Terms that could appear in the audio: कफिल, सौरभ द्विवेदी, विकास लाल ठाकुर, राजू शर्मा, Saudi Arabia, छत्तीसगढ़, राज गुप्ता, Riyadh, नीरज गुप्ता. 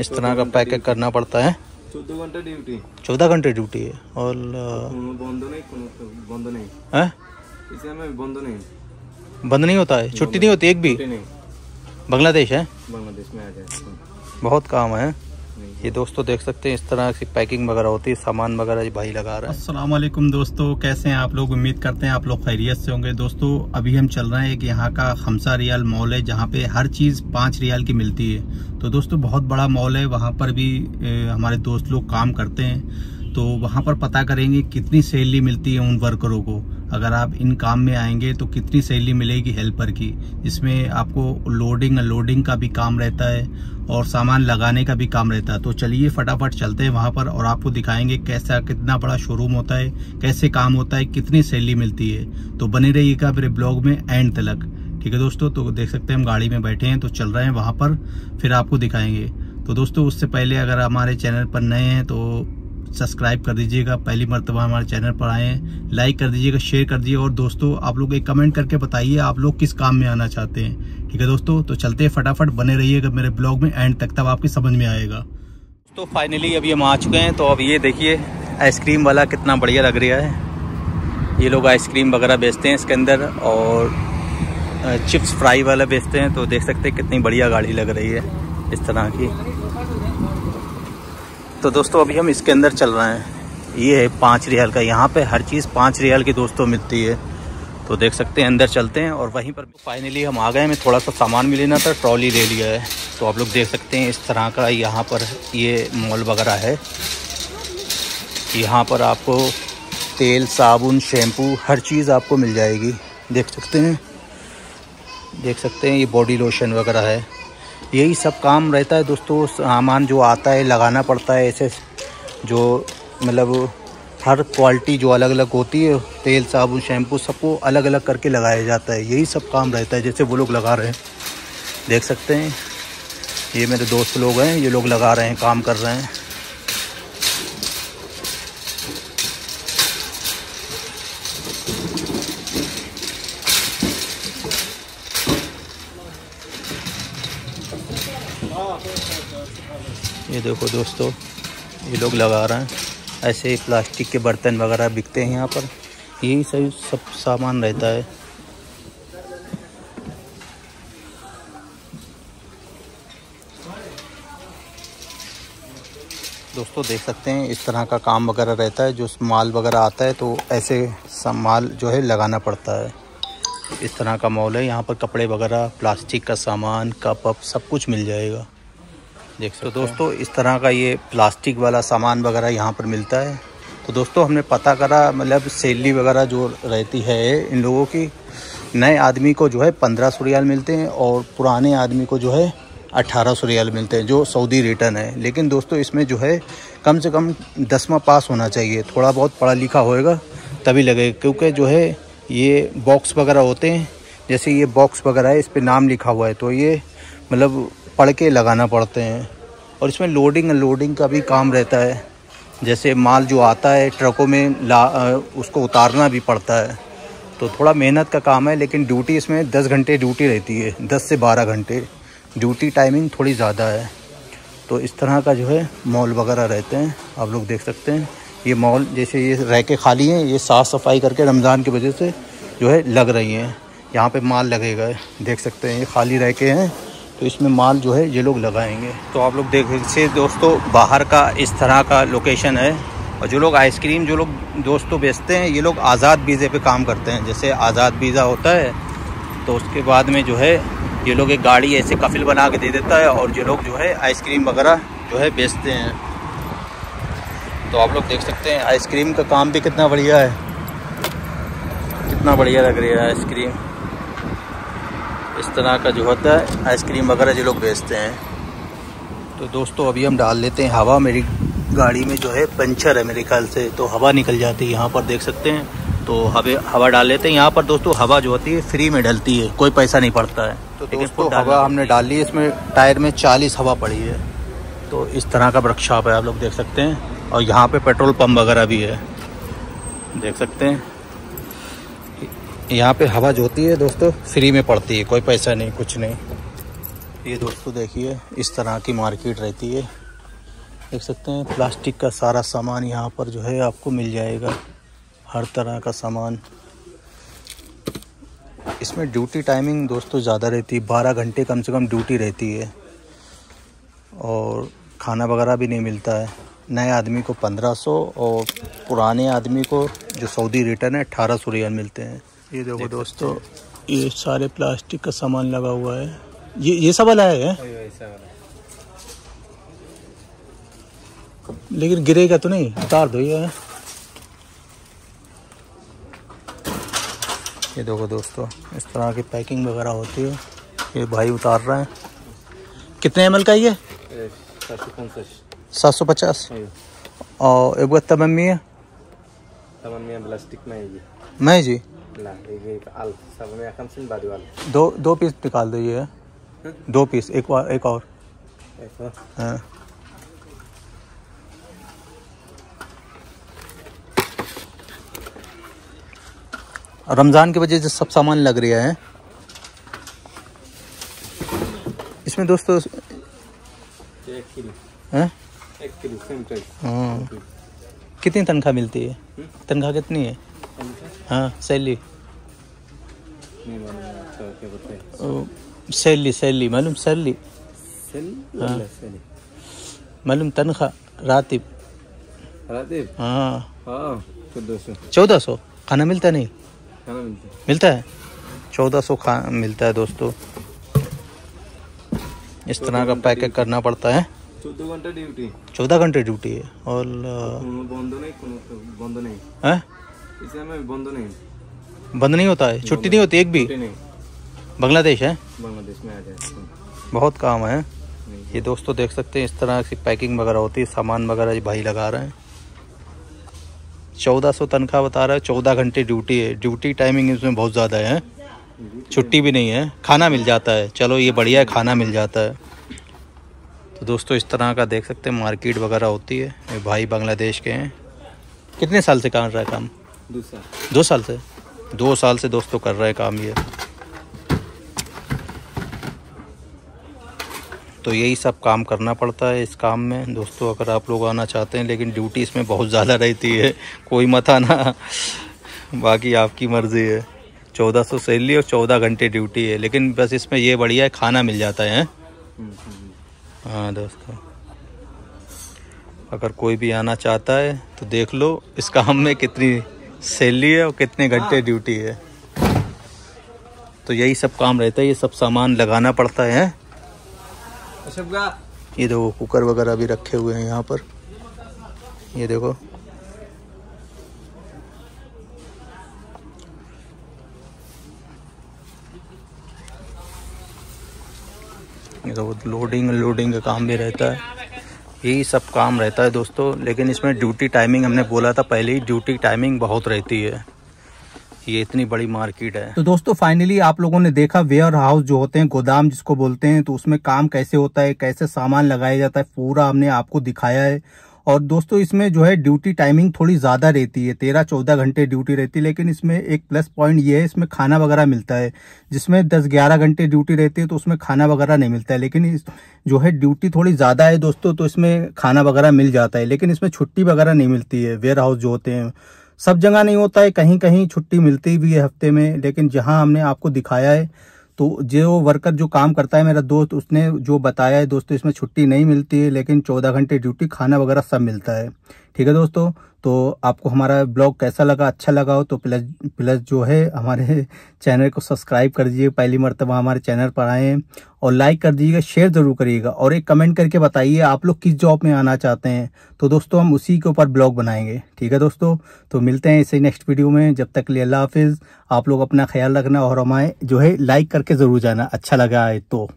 इस तरह का पैकेज करना पड़ता है। 14 घंटे ड्यूटी, 14 घंटे ड्यूटी है। और बंद नहीं होता है, छुट्टी नहीं होती एक भी। बांग्लादेश है, बांग्लादेश में आ जाए, बहुत काम है। ये दोस्तों देख सकते हैं इस तरह की पैकिंग वगैरह होती है, सामान वगैरह भाई लगा रहा है। अस्सलाम वालेकुम दोस्तों, कैसे हैं आप लोग? उम्मीद करते हैं आप लोग खैरियत से होंगे। दोस्तों अभी हम चल रहे हैं एक यहाँ का 5 रियाल मॉल है, जहाँ पे हर चीज़ 5 रियाल की मिलती है। तो दोस्तों बहुत बड़ा मॉल है, वहाँ पर भी हमारे दोस्त लोग काम करते हैं, तो वहाँ पर पता करेंगे कितनी सैलरी मिलती है उन वर्करों को। अगर आप इन काम में आएंगे तो कितनी सैलरी मिलेगी हेल्पर की, इसमें आपको लोडिंग अनलोडिंग का भी काम रहता है और सामान लगाने का भी काम रहता है। तो चलिए फटाफट चलते हैं वहाँ पर और आपको दिखाएंगे कैसा कितना बड़ा शोरूम होता है, कैसे काम होता है, कितनी सैलरी मिलती है। तो बने रहिएगा मेरे ब्लॉग में एंड तक, ठीक है दोस्तों। तो देख सकते हैं हम गाड़ी में बैठे हैं, तो चल रहे हैं वहाँ पर, फिर आपको दिखाएंगे। तो दोस्तों उससे पहले अगर हमारे चैनल पर नए हैं तो सब्सक्राइब कर दीजिएगा, पहली मरतबा हमारे चैनल पर आए हैं, लाइक कर दीजिएगा, शेयर कर दीजिए। और दोस्तों आप लोग एक कमेंट करके बताइए आप लोग किस काम में आना चाहते हैं, ठीक है दोस्तों। तो चलते हैं फटाफट, बने रहिएगा मेरे ब्लॉग में एंड तक, तब आपकी समझ में आएगा। तो फाइनली अभी हम आ चुके हैं, तो अब ये देखिए आइसक्रीम वाला कितना बढ़िया लग रहा है। ये लोग आइसक्रीम वगैरह बेचते हैं इसके अंदर, और चिप्स फ्राई वाला बेचते हैं। तो देख सकते हैं कितनी बढ़िया गाड़ी लग रही है इस तरह की। तो दोस्तों अभी हम इसके अंदर चल रहे हैं, ये है 5 रियाल का। यहाँ पे हर चीज़ 5 रियाल की दोस्तों मिलती है। तो देख सकते हैं अंदर चलते हैं और वहीं पर फाइनली हम आ गए हैं। मैं थोड़ा सा सामान भी लेना था, ट्रॉली ले लिया है। तो आप लोग देख सकते हैं इस तरह का यहाँ पर ये मॉल वगैरह है। यहाँ पर आपको तेल साबुन शैम्पू हर चीज़ आपको मिल जाएगी, देख सकते हैं। देख सकते हैं ये बॉडी लोशन वगैरह है, यही सब काम रहता है दोस्तों। सामान जो आता है लगाना पड़ता है, ऐसे जो मतलब हर क्वालिटी जो अलग अलग होती है, तेल साबुन शैम्पू सबको अलग अलग करके लगाया जाता है। यही सब काम रहता है जैसे वो लोग लगा रहे हैं, देख सकते हैं। ये मेरे दोस्त लोग हैं, ये लोग लगा रहे हैं, काम कर रहे हैं। ये देखो दोस्तों ये लोग लगा रहे हैं। ऐसे प्लास्टिक के बर्तन वगैरह बिकते हैं यहाँ पर, यही सब सामान रहता है। दोस्तों देख सकते हैं इस तरह का काम वगैरह रहता है। जो माल वगैरह आता है तो ऐसे माल जो है लगाना पड़ता है। इस तरह का मॉल है, यहाँ पर कपड़े वगैरह प्लास्टिक का सामान कप अप सब कुछ मिल जाएगा, देख सकते। तो दोस्तों इस तरह का ये प्लास्टिक वाला सामान वगैरह यहाँ पर मिलता है। तो दोस्तों हमने पता करा मतलब सैलरी वगैरह जो रहती है इन लोगों की, नए आदमी को जो है 1500 रियाल मिलते हैं और पुराने आदमी को जो है 1800 रियाल मिलते हैं, जो सऊदी रिटर्न है। लेकिन दोस्तों इसमें जो है कम से कम 10वां पास होना चाहिए, थोड़ा बहुत पढ़ा लिखा होएगा तभी लगेगा। क्योंकि जो है ये बॉक्स वगैरह होते हैं, जैसे ये बॉक्स वगैरह है इस पर नाम लिखा हुआ है, तो ये मतलब पढ़ के लगाना पड़ते हैं। और इसमें लोडिंग अनलोडिंग का भी काम रहता है, जैसे माल जो आता है ट्रकों में उसको उतारना भी पड़ता है। तो थोड़ा मेहनत का काम है, लेकिन ड्यूटी इसमें 10 घंटे ड्यूटी रहती है, 10 से 12 घंटे ड्यूटी टाइमिंग थोड़ी ज़्यादा है। तो इस तरह का जो है मॉल वगैरह रहते हैं, आप लोग देख सकते हैं। ये मॉल जैसे ये रैकें खाली हैं, ये साफ़ सफाई करके रमज़ान की वजह से जो है लग रही हैं। यहाँ पर माल लगेगा, देख सकते हैं ये खाली रैकें हैं, तो इसमें माल जो है ये लोग लगाएंगे। तो आप लोग देख सकते दोस्तों बाहर का इस तरह का लोकेशन है। और जो लोग आइसक्रीम जो लोग दोस्तों बेचते हैं, ये लोग आज़ाद वीज़े पे काम करते हैं। जैसे आज़ाद वीज़ा होता है तो उसके बाद में जो है ये लोग एक गाड़ी ऐसे कफिल बना के दे देता है, और ये लोग जो है आइसक्रीम वगैरह जो है बेचते हैं। तो आप लोग देख सकते हैं आइसक्रीम का काम भी कितना बढ़िया है, कितना बढ़िया लग रही है आइसक्रीम। इस तरह का जो होता है आइसक्रीम वगैरह जो लोग बेचते हैं। तो दोस्तों अभी हम डाल लेते हैं हवा, मेरी गाड़ी में जो है पंचर है मेरे ख्याल से, तो हवा निकल जाती है यहाँ पर, देख सकते हैं। तो हवा डाल लेते हैं यहाँ पर दोस्तों। हवा जो होती है फ्री में डलती है, कोई पैसा नहीं पड़ता है। तो दोस्तों हवा हमने डाल ली, इसमें टायर में 40 हवा पड़ी है। तो इस तरह का वर्कशॉप है, आप लोग देख सकते हैं। और यहाँ पर पेट्रोल पम्प वगैरह भी है, देख सकते हैं। यहाँ पे हवा जो होती है दोस्तों फ्री में पड़ती है, कोई पैसा नहीं कुछ नहीं। ये दोस्तों देखिए, इस तरह की मार्केट रहती है। देख सकते हैं प्लास्टिक का सारा सामान यहाँ पर जो है आपको मिल जाएगा, हर तरह का सामान। इसमें ड्यूटी टाइमिंग दोस्तों ज़्यादा रहती है, 12 घंटे कम से कम ड्यूटी रहती है और खाना वगैरह भी नहीं मिलता है। नए आदमी को 1500 और पुराने आदमी को जो सऊदी रिटर्न है 1800 रियाल मिलते हैं। ये देखो दोस्तों, ये सारे प्लास्टिक का सामान लगा हुआ है। ये सब वाला है लेकिन गिरेगा तो नहीं, उतार दो। ये देखो दोस्तों, इस तरह की पैकिंग वगैरह होती है। ये भाई उतार रहे हैं। कितने एमएल का ये? 750। और एक बार तमन्मिया प्लास्टिक में है जी। मैं जी दो पीस निकाल दो। ये दो पीस, एक और। हाँ, रमज़ान की वजह से सब सामान लग रहा है इसमें दोस्तों। एक किलो। कितनी तनख्वाह मिलती है? तनख्वाह कितनी है? हाँ, सैलरी मालूम, सैलरी मालूम, तनख्वाह रातिब। हाँ, 1400। खाना मिलता नहीं? मिलता है, 1400 खाना मिलता है दोस्तों। इस तरह का पैकेज करना पड़ता है। 14 घंटे ड्यूटी है। और बंद नहीं होता है, छुट्टी नहीं होती एक भी। बांग्लादेश है, बांग्लादेश में आ जाए, बहुत काम है। ये दोस्तों देख सकते हैं, इस तरह की पैकिंग वगैरह होती है, सामान वगैरह भाई लगा रहे हैं। 1400 तनख्वाह बता रहा है, 14 घंटे ड्यूटी है। ड्यूटी टाइमिंग इसमें बहुत ज़्यादा है, छुट्टी भी नहीं है। खाना मिल जाता है, चलो ये बढ़िया है, खाना मिल जाता है। तो दोस्तों इस तरह का देख सकते हैं मार्केट वगैरह होती है। ये भाई बांग्लादेश के हैं। कितने साल से कर रहा है काम? 2 साल से। 2 साल से दोस्तों कर रहा है काम ये। तो यही सब काम करना पड़ता है इस काम में दोस्तों, अगर आप लोग आना चाहते हैं। लेकिन ड्यूटी इसमें बहुत ज़्यादा रहती है, कोई मत आना, बाकी आपकी मर्ज़ी है। 1400 सैलरी और 14 घंटे ड्यूटी है, लेकिन बस इसमें ये बढ़िया है, खाना मिल जाता है। हाँ दोस्तों, अगर कोई भी आना चाहता है तो देख लो इस काम में कितनी सैलरी है और कितने घंटे ड्यूटी है। तो यही सब काम रहता है, ये सब सामान लगाना पड़ता है। ये देखो कुकर वगैरह भी रखे हुए हैं यहाँ पर। ये देखो, ये देखो, लोडिंग का काम भी रहता है। यही सब काम रहता है दोस्तों, लेकिन इसमें ड्यूटी टाइमिंग, हमने बोला था पहले ही, ड्यूटी टाइमिंग बहुत रहती है। ये इतनी बड़ी मार्केट है। तो दोस्तों फाइनली आप लोगों ने देखा वेयर हाउस जो होते हैं, गोदाम जिसको बोलते हैं, तो उसमें काम कैसे होता है, कैसे सामान लगाया जाता है, पूरा हमने आपको दिखाया है। और दोस्तों इसमें जो है ड्यूटी टाइमिंग थोड़ी ज़्यादा रहती है, 13-14 घंटे ड्यूटी रहती है। लेकिन इसमें एक प्लस पॉइंट ये है, इसमें खाना वगैरह मिलता है। जिसमें 10-11 घंटे ड्यूटी रहती है तो उसमें खाना वगैरह नहीं मिलता है, लेकिन जो है ड्यूटी थोड़ी ज़्यादा है दोस्तों तो इसमें खाना वगैरह मिल जाता है। लेकिन इसमें छुट्टी वगैरह नहीं मिलती है। वेयर हाउस जो होते हैं सब जगह नहीं होता है, कहीं कहीं छुट्टी मिलती भी है हफ्ते में। लेकिन जहां हमने आपको दिखाया है तो जो वर्कर जो काम करता है मेरा दोस्त, उसने जो बताया है दोस्तों, इसमें छुट्टी नहीं मिलती है, लेकिन 14 घंटे ड्यूटी, खाना वगैरह सब मिलता है। ठीक है दोस्तों, तो आपको हमारा ब्लॉग कैसा लगा, अच्छा लगा हो तो प्लस जो है हमारे चैनल को सब्सक्राइब कर दीजिए। पहली मरतबा हमारे चैनल पर आए हैं और लाइक कर दीजिएगा, शेयर ज़रूर करिएगा और एक कमेंट करके बताइए आप लोग किस जॉब में आना चाहते हैं। तो दोस्तों हम उसी के ऊपर ब्लॉग बनाएंगे। ठीक है दोस्तों, तो मिलते हैं इसे नेक्स्ट वीडियो में। जब तक के लिए अल्लाह हाफिज़। आप लोग अपना ख्याल रखना और हमारे जो है लाइक करके ज़रूर जाना, अच्छा लगा है तो।